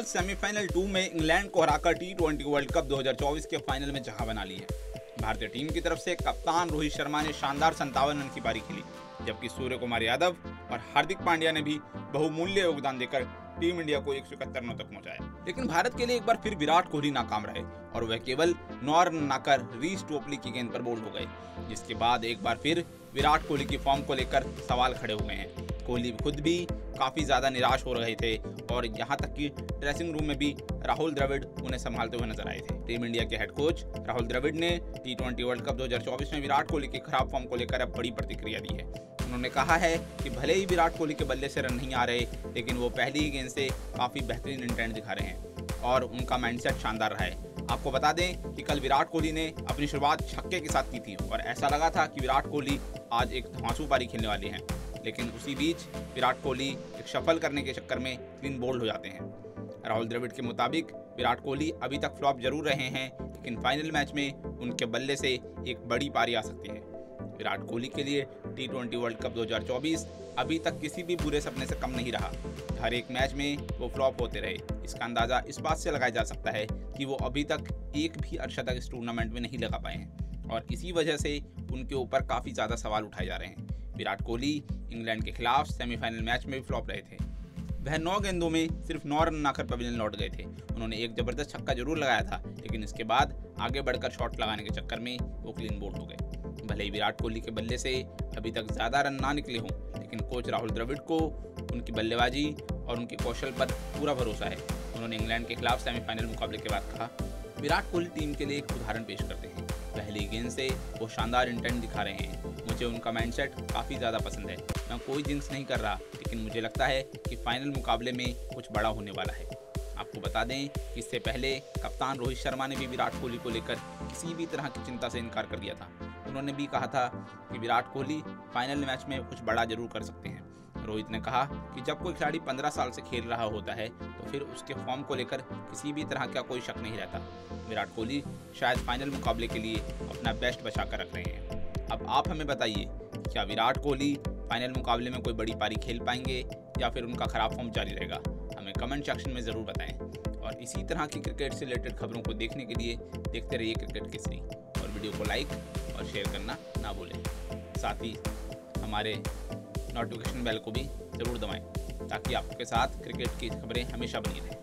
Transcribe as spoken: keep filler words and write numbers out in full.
कल semifinal to में England को हराकर टी ट्वेंटी वर्ल्ड कप दो हज़ार चौबीस के फाइनल में जगह बना ली है। भारतीय टीम की तरफ से कप्तान रोहित शर्मा ने शानदार सत्तावन रन की पारी खेली, जबकि सूर्य कुमार यादव और हार्दिक पांड्या ने भी बहुमूल्य योगदान देकर टीम इंडिया को एक सौ इकहत्तर रनों तक पहुंचाया। लेकिन भारत के लिए एक बार फिर विराट कोहली नाकाम रहे और वह केवल नौ रन बनाकर रीस टोपली की गेंद पर बोल्ड हो गए, जिसके बाद एक बार फिर विराट कोहली की फॉर्म को लेकर सवाल खड़े हो गए हैं। कोहली खुद भी काफी ज्यादा निराश हो रहे थे और यहाँ तक कि ड्रेसिंग रूम में भी राहुल द्रविड़ उन्हें संभालते हुए नजर आए थे। टीम इंडिया के हेड कोच राहुल द्रविड़ ने टी ट्वेंटी वर्ल्ड कप दो हज़ार चौबीस में विराट कोहली की खराब फॉर्म को लेकर अब बड़ी प्रतिक्रिया दी है। उन्होंने कहा है कि भले ही विराट कोहली के बल्ले से रन नहीं आ रहे, लेकिन वो पहली ही गेंद से काफी बेहतरीन इंटेंट दिखा रहे हैं और उनका माइंडसेट शानदार रहा है। आपको बता दें कि कल विराट कोहली ने अपनी शुरुआत छक्के के साथ की थी और ऐसा लगा था कि विराट कोहली आज एक धांसू पारी खेलने वाले हैं, लेकिन उसी बीच विराट कोहली एक शफल करने के चक्कर में क्लीन बोल्ड हो जाते हैं। राहुल द्रविड़ के मुताबिक विराट कोहली अभी तक फ्लॉप जरूर रहे हैं, लेकिन फाइनल मैच में उनके बल्ले से एक बड़ी पारी आ सकती है। विराट कोहली के लिए टी ट्वेंटी वर्ल्ड कप दो हज़ार चौबीस अभी तक किसी भी बुरे सपने से कम नहीं रहा। हर एक मैच में वो फ्लॉप होते रहे। इसका अंदाज़ा इस बात से लगाया जा सकता है कि वो अभी तक एक भी अर्शतक इस टूर्नामेंट में नहीं लगा पाए हैं और इसी वजह से उनके ऊपर काफ़ी ज़्यादा सवाल उठाए जा रहे हैं। विराट कोहली इंग्लैंड के खिलाफ सेमीफाइनल मैच में भी फ्लॉप रहे थे। वह नौ गेंदों में सिर्फ नौ रन बनाकर पवेलियन लौट गए थे। उन्होंने एक जबरदस्त छक्का जरूर लगाया था, लेकिन इसके बाद आगे बढ़कर शॉट लगाने के चक्कर में वो क्लीन बोल्ड हो गए। भले ही विराट कोहली के बल्ले से अभी तक ज़्यादा रन ना निकले हों, लेकिन कोच राहुल द्रविड़ को उनकी बल्लेबाजी और उनके कौशल पर पूरा भरोसा है। उन्होंने इंग्लैंड के खिलाफ सेमीफाइनल मुकाबले के बाद कहा, विराट कोहली टीम के लिए एक उदाहरण पेश करते हैं। पहली गेंद से वो शानदार इंटेंट दिखा रहे हैं। मुझे उनका माइंडसेट काफ़ी ज़्यादा पसंद है। मैं कोई जिंक्स नहीं कर रहा, लेकिन मुझे लगता है कि फाइनल मुकाबले में कुछ बड़ा होने वाला है। आपको बता दें कि इससे पहले कप्तान रोहित शर्मा ने भी विराट कोहली को लेकर किसी भी तरह की चिंता से इनकार कर दिया था। उन्होंने भी कहा था कि विराट कोहली फाइनल मैच में कुछ बड़ा जरूर कर सकते हैं। रोहित ने कहा कि जब कोई खिलाड़ी पंद्रह साल से खेल रहा होता है तो फिर उसके फॉर्म को लेकर किसी भी तरह का कोई शक नहीं रहता। विराट कोहली शायद फाइनल मुकाबले के लिए अपना बेस्ट बचा कर रख रहे हैं। अब आप हमें बताइए, क्या विराट कोहली फाइनल मुकाबले में कोई बड़ी पारी खेल पाएंगे या फिर उनका खराब फॉर्म जारी रहेगा? हमें कमेंट सेक्शन में ज़रूर बताएं और इसी तरह की क्रिकेट से रिलेटेड खबरों को देखने के लिए देखते रहिए क्रिकेट केसरी और वीडियो को लाइक और शेयर करना ना भूलें। साथ ही हमारे नोटिफिकेशन बेल को भी ज़रूर दबाएं ताकि आपके साथ क्रिकेट की खबरें हमेशा बनी रहें।